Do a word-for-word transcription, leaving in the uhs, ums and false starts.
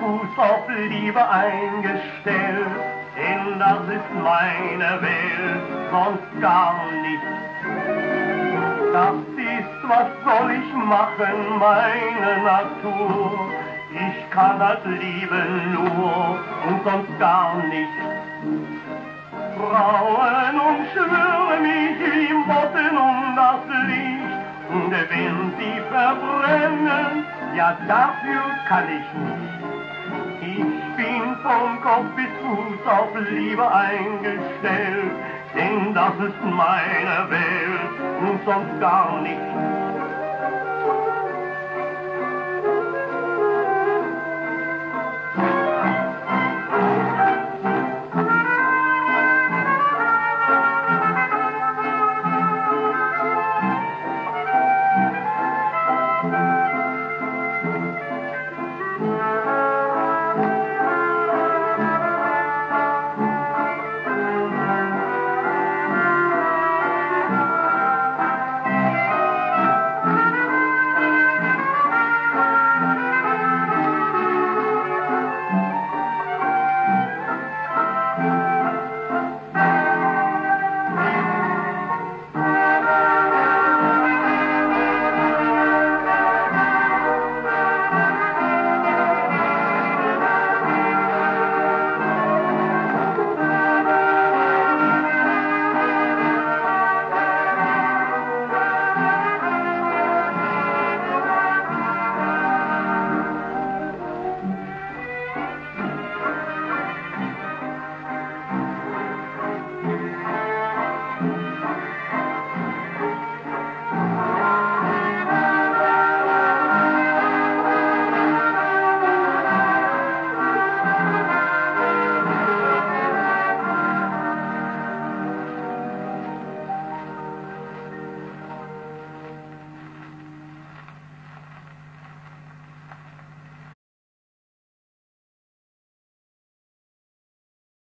gut auf Liebe eingestellt, denn das ist meine Welt, sonst gar nichts. Das ist, was soll ich machen, meine Natur. Ich kann das lieben nur und sonst gar nichts. Frauen umschwirren mich wie Motten um das Licht, und wenn sie verbrennen, ja, dafür kann ich nicht. Ich bin vom Kopf bis Fuß auf Liebe eingestellt, denn das ist meine Welt und sonst gar nichts.